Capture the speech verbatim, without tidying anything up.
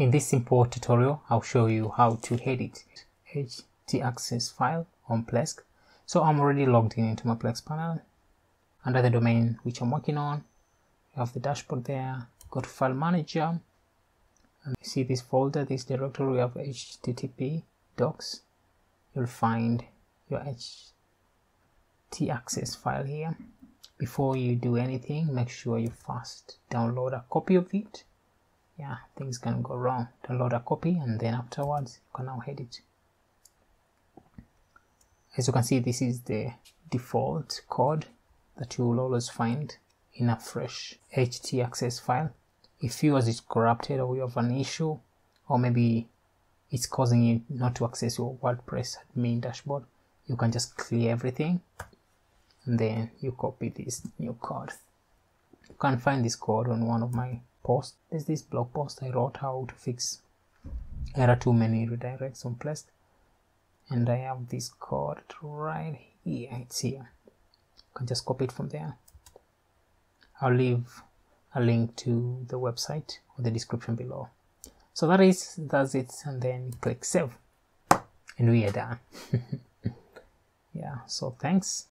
In this simple tutorial, I'll show you how to edit htaccess file on Plesk. So I'm already logged in into my Plesk panel. Under the domain which I'm working on, you have the dashboard there. Go to File Manager, and you see this folder, this directory of H T T P docs. You'll find your htaccess file here. Before you do anything, make sure you first download a copy of it. Yeah, things can go wrong. Download a copy, and then afterwards you can now edit. As you can see, this is the default code that you will always find in a fresh htaccess file. If yours is corrupted or you have an issue, or maybe it's causing you not to access your WordPress admin dashboard, you can just clear everything and then you copy this new code. You can find this code on one of my posts. There's this blog post I wrote how to fix error too many redirects on Plesk, and I have this code right here. It's here. You can just copy it from there. I'll leave a link to the website or the description below. So that is that's it, and then click save and we are done. Yeah, so thanks.